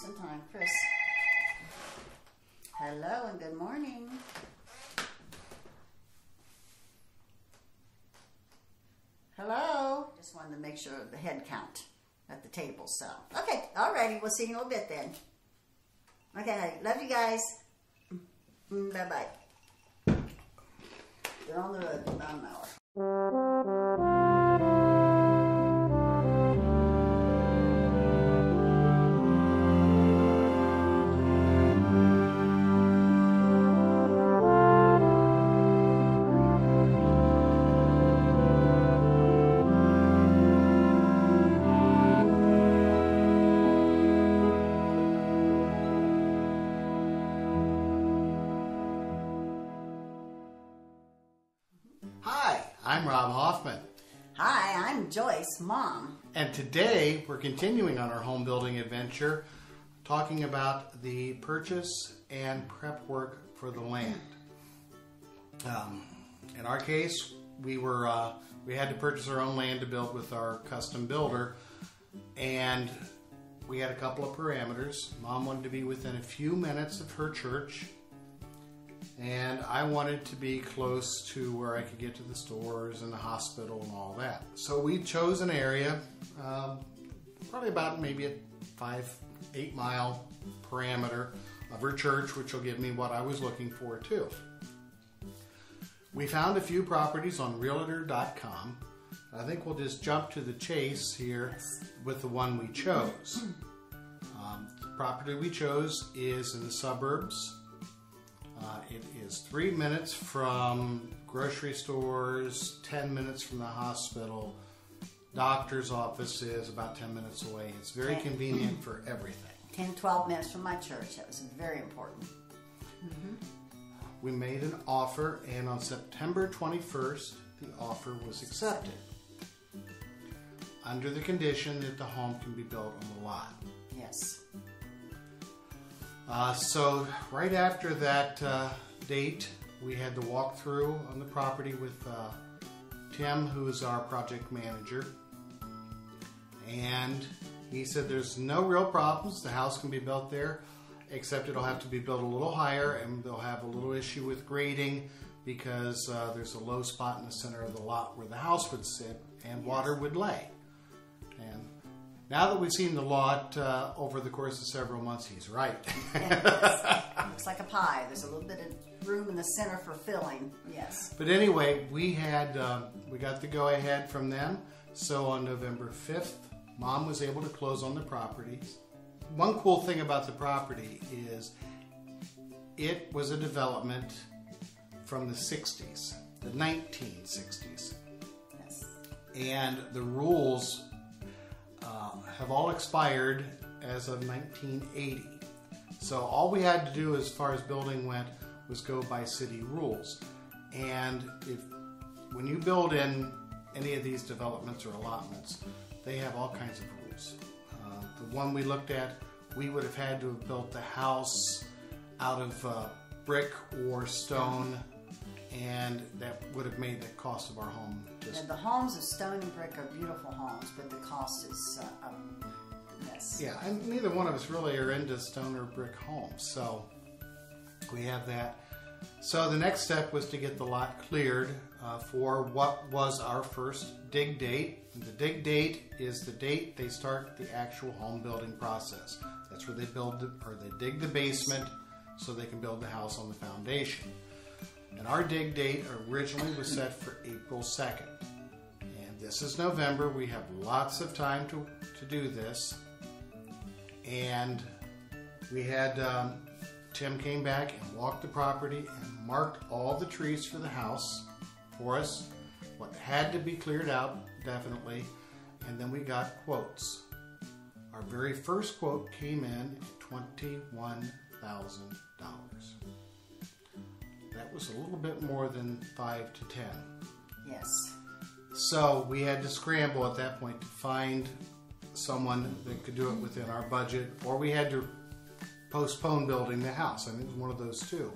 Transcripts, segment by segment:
just in time. Chris. Hello and good morning. Hello. Just wanted to make sure of the head count at the table. So, okay. Alrighty. We'll see you in a little bit then. Okay. Love you guys. Bye-bye. They're on the road for about an hour. I'm Rob Hoffman. Hi, I'm Joyce, Mom. And today we're continuing on our home building adventure, talking about the purchase and prep work for the land. In our case, we had to purchase our own land to build with our custom builder, and we had a couple of parameters. Mom wanted to be within a few minutes of her church, and I wanted to be close to where I could get to the stores and the hospital and all that. So we chose an area, probably about maybe a 8 mile parameter of her church, which will give me what I was looking for too. We found a few properties on Realtor.com. I think we'll just jump to the chase here with the one we chose. The property we chose is in the suburbs. It is 3 minutes from grocery stores, 10 minutes from the hospital, doctor's offices, about 10 minutes away. It's very convenient for everything. 10, 12 minutes from my church. That was very important. Mm-hmm. We made an offer, and on September 21st, the offer was accepted under the condition that the home can be built on the lot. Yes. So right after that date, we had the walkthrough on the property with Tim, who is our project manager, and he said there's no real problems. The house can be built there, except it'll have to be built a little higher, and they'll have a little issue with grading because there's a low spot in the center of the lot where the house would sit and water would lay. And now that we've seen the lot over the course of several months, he's right. It looks like a pie. There's a little bit of room in the center for filling, yes. But anyway, we got the go-ahead from them. So on November 5th, Mom was able to close on the properties. One cool thing about the property is it was a development from the 60s, the 1960s. Yes. And the rules have all expired as of 1980. So all we had to do as far as building went was go by city rules. And when you build in any of these developments or allotments, they have all kinds of rules. The one we looked at, we would have had to have built the house out of brick or stone, and that would have made the cost of our home just... And the homes of stone and brick are beautiful homes, but the cost is yes. Yeah, and neither one of us really are into stone or brick homes, so we have that. So the next step was to get the lot cleared for what was our first dig date. And the dig date is the date they start the actual home building process. That's where they dig the basement so they can build the house on the foundation. And our dig date originally was set for April 2nd. And this is November. We have lots of time to do this. And we had Tim came back and walked the property and marked all the trees for the house for us, what had to be cleared out, definitely. And then we got quotes. Our very first quote came in at $21,000. That was a little bit more than 5 to 10. Yes. So we had to scramble at that point to find someone that could do it within our budget, or we had to postpone building the house. I mean, it was one of those two.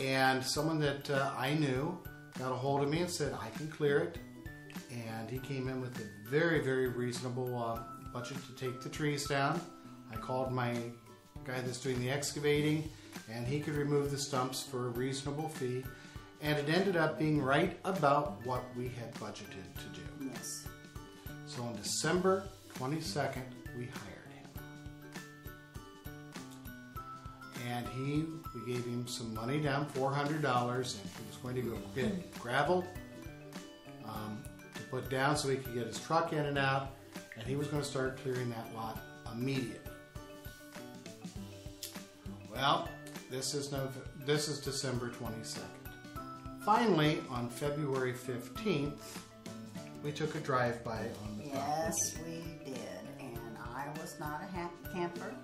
And someone that I knew got a hold of me and said, I can clear it. And he came in with a very, very reasonable budget to take the trees down, I called my guy that's doing the excavating, and he could remove the stumps for a reasonable fee, and it ended up being right about what we had budgeted to do. Yes. So on December 22nd, we hired him. And we gave him some money down, $400, and he was going to go get gravel to put down so he could get his truck in and out, and he was going to start clearing that lot immediately. Well, this is December 22nd. Finally, on February 15th, we took a drive-by on the property. Yes, we did, and I was not a happy camper.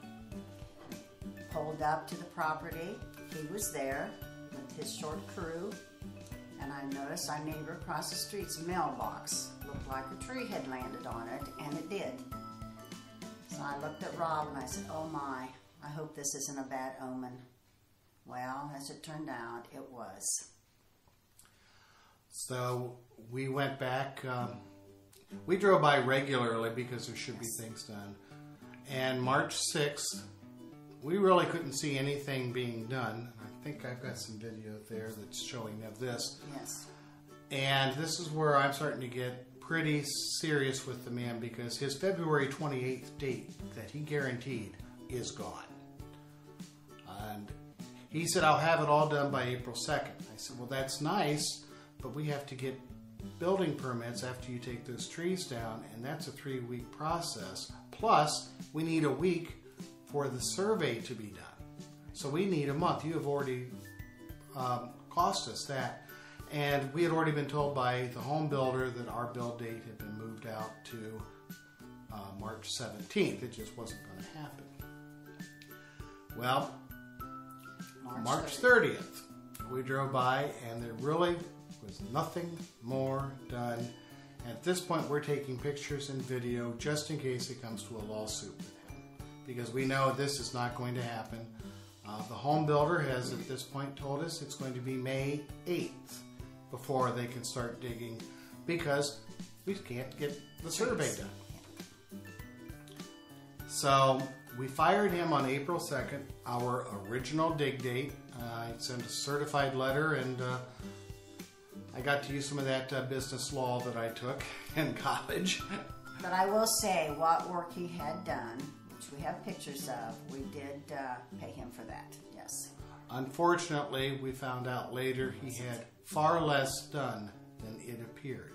Pulled up to the property. He was there with his short crew, and I noticed our neighbor across the street's mailbox looked like a tree had landed on it, and it did. So I looked at Rob and I said, oh my, I hope this isn't a bad omen. Well, as it turned out, it was. So we went back. We drove by regularly because there should be things done. And March 6th, we really couldn't see anything being done. I think I've got some video there that's showing of this. Yes. And this is where I'm starting to get pretty serious with the man, because his February 28th date that he guaranteed is gone. And he said, I'll have it all done by April 2nd. I said, well, that's nice, but we have to get building permits after you take those trees down, and that's a 3-week process. Plus, we need a week for the survey to be done. So we need a month. You have already cost us that. And we had already been told by the home builder that our build date had been moved out to March 17th. It just wasn't going to happen. Well, March 30th, we drove by, and there really was nothing more done. At this point, we're taking pictures and video just in case it comes to a lawsuit with him, because we know this is not going to happen. The home builder has at this point told us it's going to be May 8th before they can start digging, because we can't get the survey done. So we fired him on April 2nd, our original dig date. I sent a certified letter, and I got to use some of that business law that I took in college. But I will say what work he had done, which we have pictures of, we did pay him for that, yes. Unfortunately, we found out later he had far less done than it appeared.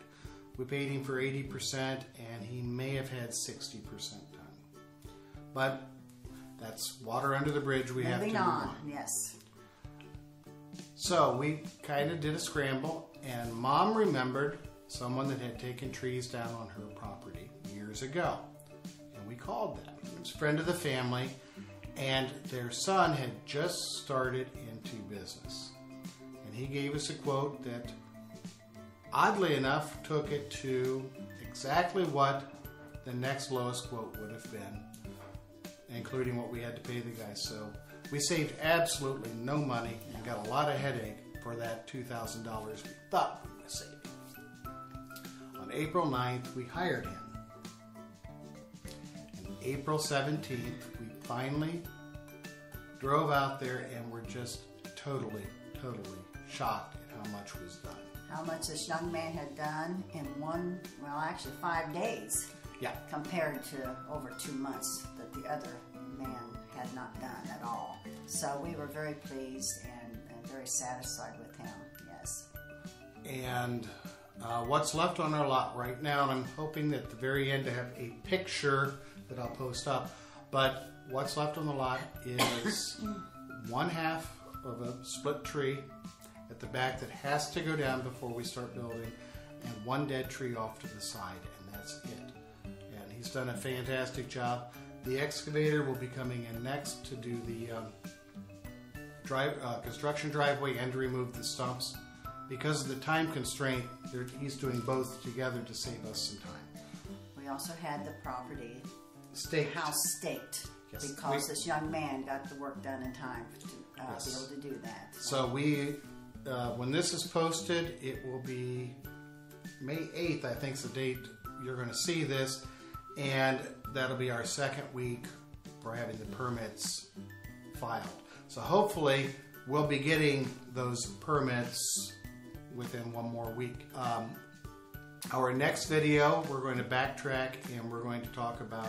We paid him for 80%, and he may have had 60% done. But that's water under the bridge. We have to move on. Yes. So we kind of did a scramble, and Mom remembered someone that had taken trees down on her property years ago, and we called them. It was a friend of the family, and their son had just started into business, and he gave us a quote that, oddly enough, took it to exactly what the next lowest quote would have been, including what we had to pay the guy. So we saved absolutely no money and got a lot of headache for that $2,000 we thought we were saving. On April 9th, we hired him. And April 17th, we finally drove out there, and were just totally, totally shocked at how much was done. How much this young man had done in actually 5 days. Yeah. Compared to over 2 months that the other man had not done at all. So we were very pleased and very satisfied with him, yes. And what's left on our lot right now, and I'm hoping that at the very end to have a picture that I'll post up, but what's left on the lot is one half of a split tree at the back that has to go down before we start building, and one dead tree off to the side, and that's it. He's done a fantastic job. The excavator will be coming in next to do the construction driveway and to remove the stumps. Because of the time constraint, he's doing both together to save us some time. We also had the property, the house staked, yes, because this young man got the work done in time to yes, be able to do that. So we, when this is posted, it will be May 8th, I think is the date you're going to see this. And that'll be our second week for having the permits filed. So hopefully we'll be getting those permits within one more week. Our next video, we're going to backtrack and we're going to talk about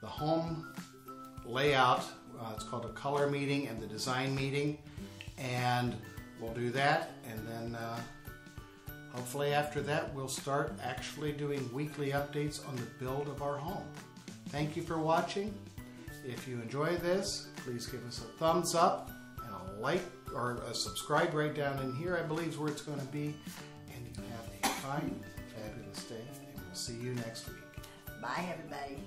the home layout. It's called a color meeting and the design meeting, and we'll do that, and then hopefully after that we'll start actually doing weekly updates on the build of our home. Thank you for watching. If you enjoy this, please give us a thumbs up and a like or a subscribe right down in here, I believe is where it's going to be. And you have a fine, fabulous day, and we'll see you next week. Bye, everybody.